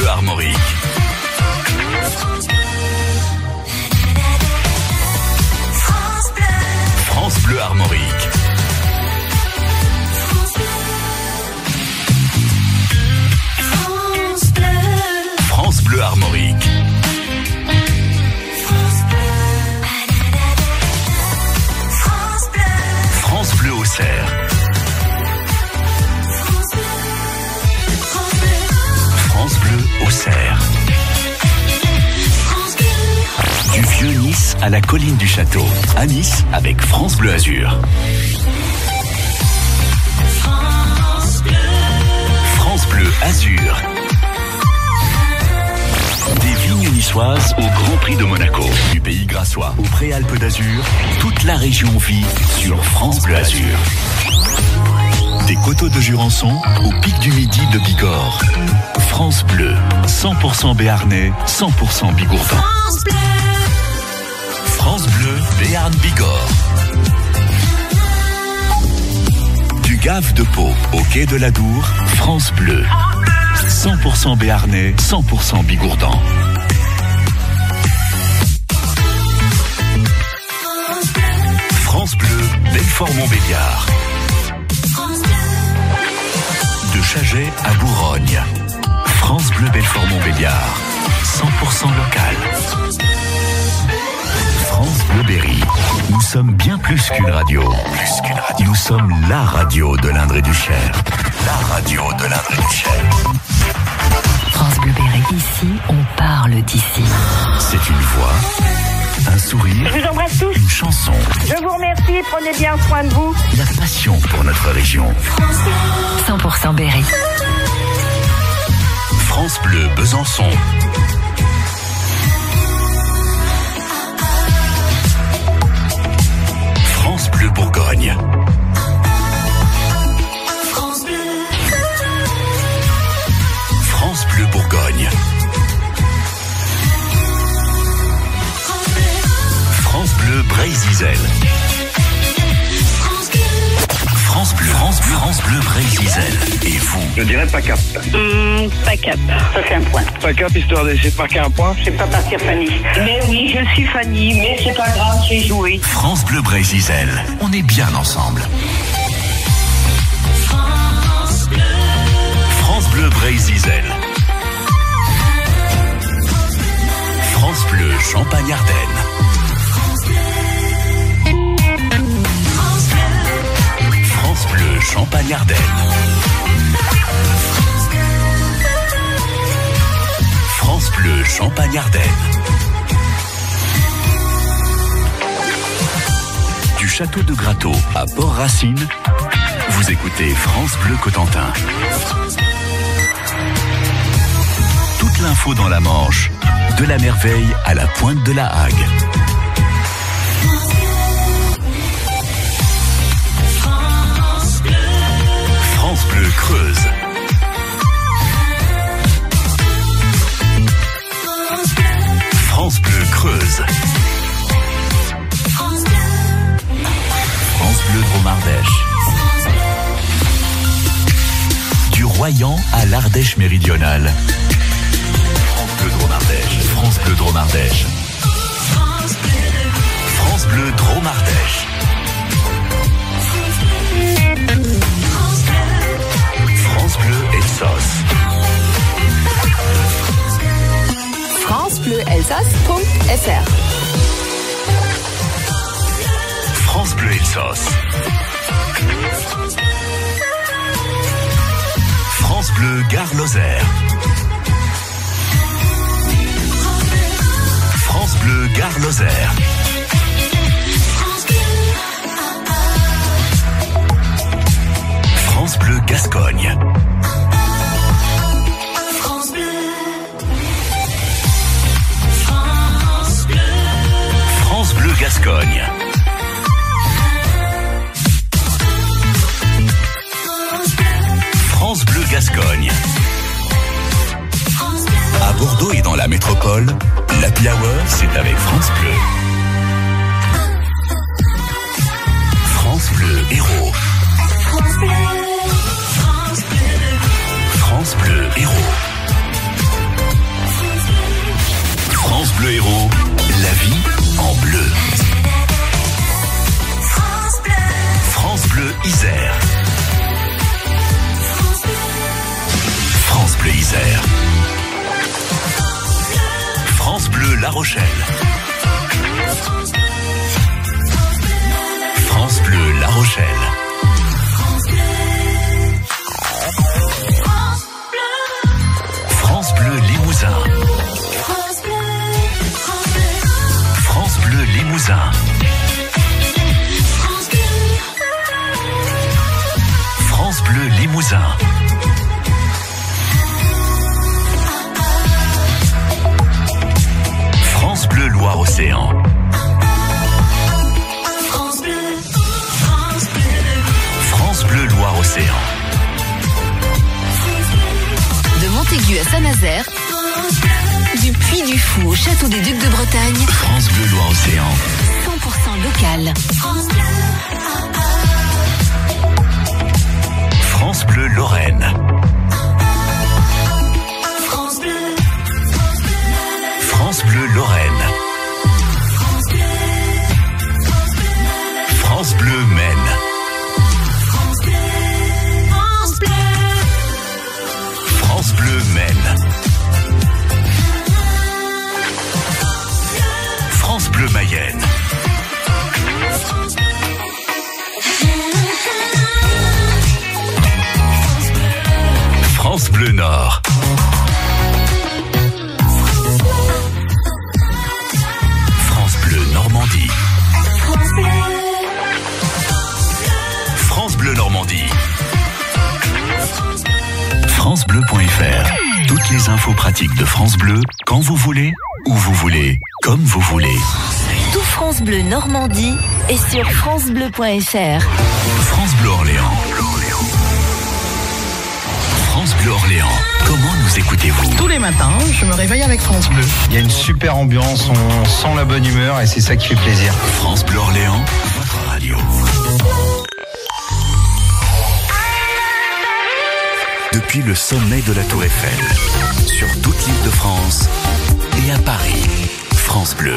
Bleu Armorique. France Bleu. France Bleu Armorique. France Bleu. France Bleu. France Bleu Armorique. France Bleu. France Bleu. France Bleu Auxerre. Du vieux Nice à la colline du château, à Nice avec France Bleu Azur. France Bleu Azur. Des vignes niçoises au Grand Prix de Monaco, du Pays grassois aux Préalpes d'Azur, toute la région vit sur France Bleu Azur. Des coteaux de Jurançon au pic du Midi de Bigorre. France Bleu, 100% béarnais, 100% bigourdin. France Bleu. France Bleu Béarn Bigorre. Du Gave de Pau au quai de la Dour, France Bleu. 100% béarnais, 100% bigourdan. France Bleu Belfort-Montbéliard. De Chaget à Bourgogne, France Bleu Belfort-Montbéliard, 100% local. France Bleu Berry, nous sommes bien plus qu'une radio. Nous sommes la radio de l'Indre-et-du-Cher. La radio de l'Indre-et-du-Cher. France Bleu Berry, ici on parle d'ici. C'est une voix, un sourire, je vous embrasse tous. Une chanson. Je vous remercie, prenez bien soin de vous. La passion pour notre région. 100% Berry. France Bleu Besançon. France Bleu Bourgogne. France Bleu. France Bleu Bourgogne. France Bleu Breizh Izel. France Bleu Breizh Izel. Et vous? Je dirais pas cap. Pas cap. Ça fait un point. Pas cap, histoire d'essayer de marquer un point. Je sais pas partir Fanny. Mais oui, je suis Fanny, mais c'est pas grave, j'ai joué. France Bleu Breizh Izel. On est bien ensemble. France Bleu. France Bleu Breizh Izel. France Bleu Champagne-Ardenne. France Bleu Champagne-Ardenne. France Bleu Champagne-Ardenne. Du château de Grateau à Port-Racine, vous écoutez France Bleu Cotentin. Toute l'info dans la Manche, de la Merveille à la Pointe de la Hague. Bleu Creuse. France Bleu Creuse. France Bleu Drôme-Ardèche. Du Royan à l'Ardèche méridionale. France Bleu Drôme-Ardèche. France Bleu Drôme-Ardèche. France Bleu Drôme-Ardèche. France Bleu Elsass. FranceBleuElsass.fr. France Bleu Elsass. France Bleu Gard Lozère. France Bleu Gard Lozère. France Bleu Gascogne. France Bleu. France Bleu. France Bleu Gascogne. France Bleu Gascogne. À Bordeaux et dans la métropole, l'Happy Hour, c'est avec France Bleu. France Bleu Héros. France Bleu. France Bleu Héros. La Rochelle. France Bleu La Rochelle. France Bleu Limousin. France Bleu Limousin. France Bleu Limousin. France Bleu Loire-Océan. France Bleu. France Bleu Loire-Océan. De Montaigu à Saint-Nazaire. Du Puy du Fou au Château des Ducs de Bretagne. France Bleu Loire-Océan. 100% local. France Bleu. France Bleu Lorraine. France Bleu Lorraine. France Bleu Maine. France Bleu Maine. France Bleu Mayenne. France Bleu Nord. Normandie. France Bleu Normandie. FranceBleu.fr. Toutes les infos pratiques de France Bleu, quand vous voulez, où vous voulez, comme vous voulez. Tout France Bleu Normandie est sur FranceBleu.fr. France Bleu Orléans. France Bleu Orléans. Comment nous écoutez-vous ? Tous les matins, je me réveille avec France Bleu. Il y a une super ambiance, on sent la bonne humeur et c'est ça qui fait plaisir. France Bleu Orléans, votre radio. Depuis le sommet de la Tour Eiffel, sur toute l'île de France et à Paris, France Bleu.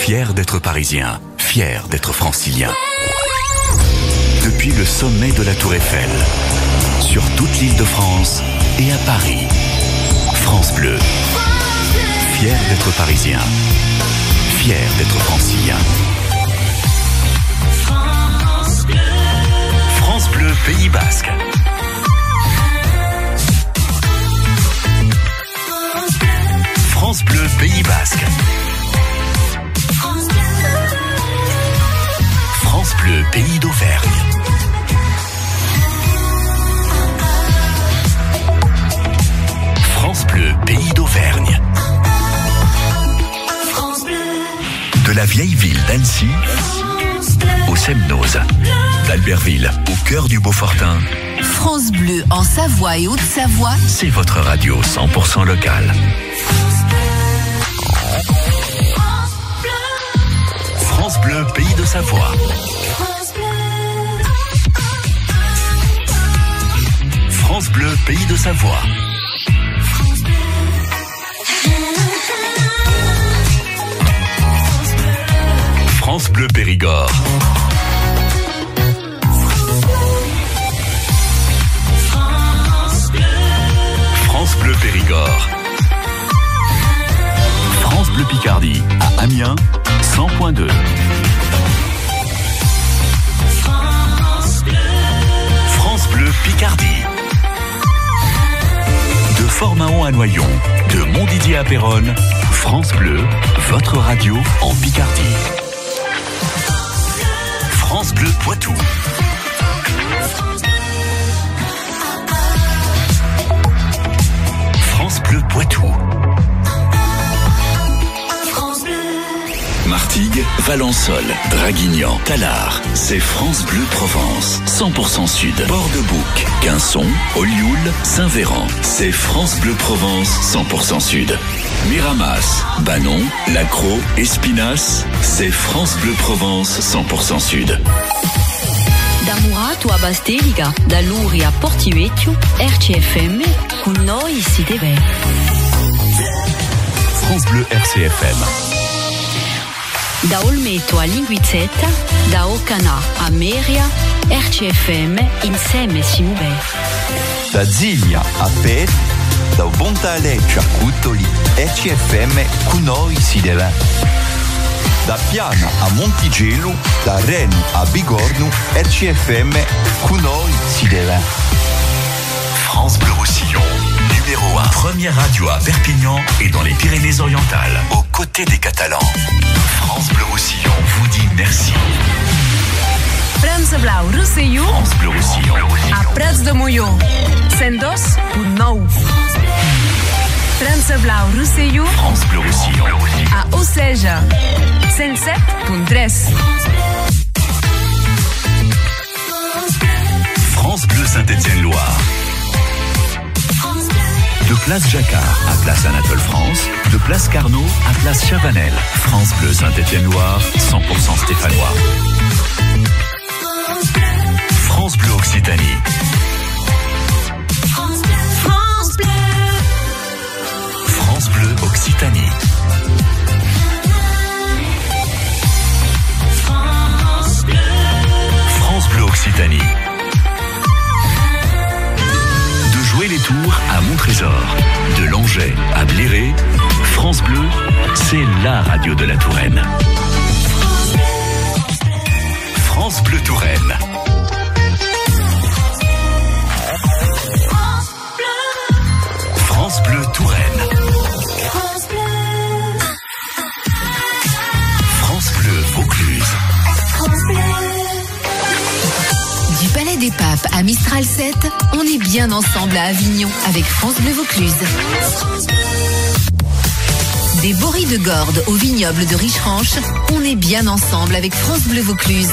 Fier d'être parisien, fier d'être francilien. Depuis le sommet de la Tour Eiffel, sur toute l'île de France et à Paris, France Bleu. Fier d'être parisien, fier d'être francilien. France Bleu. France Bleu Pays Basque. France Bleu Pays Basque. France Bleu Pays d'Auvergne. France Bleu Pays d'Auvergne. France Bleu. De la vieille ville d'Annecy au Semnoz, d'Albertville au cœur du Beaufortin. France Bleu en Savoie et Haute-Savoie. C'est votre radio 100% locale. France Bleu Pays de Savoie. France Bleu Pays de Savoie. France Bleu Périgord. France Bleu. France Bleu Périgord. France Bleu Picardie à Amiens 100.2. France Bleu. France Bleu Picardie. De Fort-Mahon à Noyon, de Montdidier à Péronne, France Bleu, votre radio en Picardie. France Bleu Poitou. France Bleu Poitou. Martigues, Valençol, Draguignan, Tallard. C'est France Bleu Provence, 100% Sud, Port-de-Bouc, Quinçon, Olioul, Saint-Véran. C'est France Bleu Provence, 100% Sud. Miramas, Banon, Lacroix, Espinasse. C'est France Bleu Provence, 100% Sud. Damuratu a Basteriga, da Luri a Portivecchio, RCFM, con noi si deve. France Bleu RCFM. Da Olmeto a Linguizzetta, da Ocana a Meria, RCFM insieme si muove. Da Ziglia a Pet, da Bontale Ciacuttoli, RCFM con noi si deve. Da Piana a Monticello, da Reno a Bigorno, RCFM con noi si deve. France Bleu Roussillon, numéro 1. Première radio à Perpignan et dans les Pyrénées-Orientales, aux côtés des Catalans. France Bleu Roussillon vous dit merci. France Bleu Roussillon, à Prats de Molló, 102.9. France Bleu Roussillon, à Osège, 107.3. France Bleu Saint-Étienne Loire. De place Jacquard à place Anatole France, de place Carnot à place Chavanel. France Bleu Saint-Étienne Loire, 100% stéphanois. France Bleu Occitanie. France Bleu. France Bleu. France Bleu Occitanie. France Bleu. France Bleu Occitanie. De jouer les tours à Montrésor, de Langeais à Bléré, France Bleu, c'est la radio de la Touraine. France Bleu Touraine. France Bleu Touraine. France Bleu. France Bleu Vaucluse. France Bleu. Du Palais des Papes à Mistral 7, on est bien ensemble à Avignon avec France Bleu Vaucluse. France Bleu. Des Bories de Gordes au vignoble de Richeranche, on est bien ensemble avec France Bleu Vaucluse.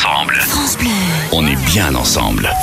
Ensemble. On est bien ensemble.